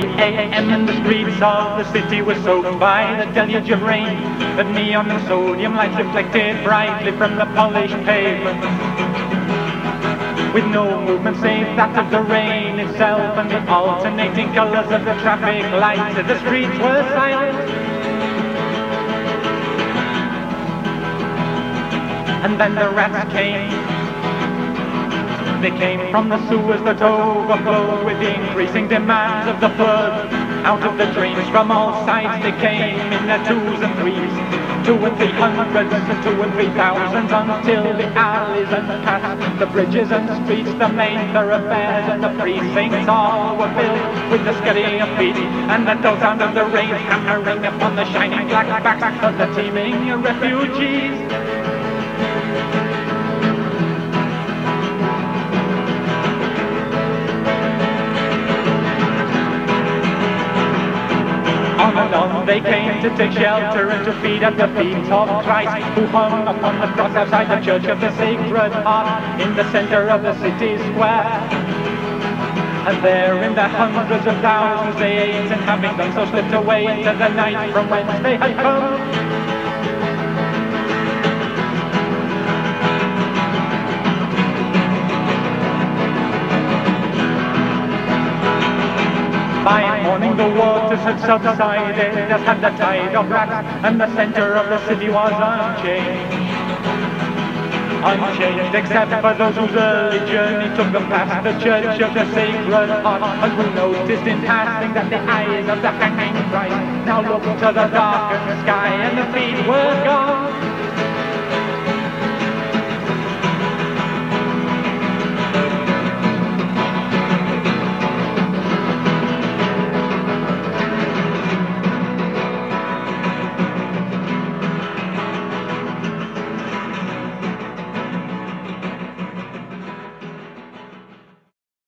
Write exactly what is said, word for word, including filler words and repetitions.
three a m and the streets of the city were soaked by the deluge of rain. The neon and sodium lights reflected brightly from the polished pavement, with no movement save that of the rain itself and the alternating colors of the traffic lights. The streets were silent. And then the rats came. They came from the sewers that overflowed with the increasing demands of the flood. Out of the drains from all sides they came in their twos and threes, two and three hundreds, two and three thousands, until the alleys and paths, the bridges and streets, the main thoroughfares and the precincts all were filled with the scudding of feet and the dull sound of the rain hammering upon the shining black backs of the teeming refugees. On and on they came to take shelter and to feed at the feet of Christ, who hung upon the cross outside the church of the Sacred Heart in the center of the city square. And there in the hundreds of thousands they ate, and having done so slipped away into the night from whence they had come. By morning the waters had subsided, as had the tide of rats, and the center of the city was unchanged. Unchanged except for those whose early journey took them past the church of the Sacred Heart, and who noticed in passing that the eyes of the hanging Christ now looked to the darkened sky and the feet were gone.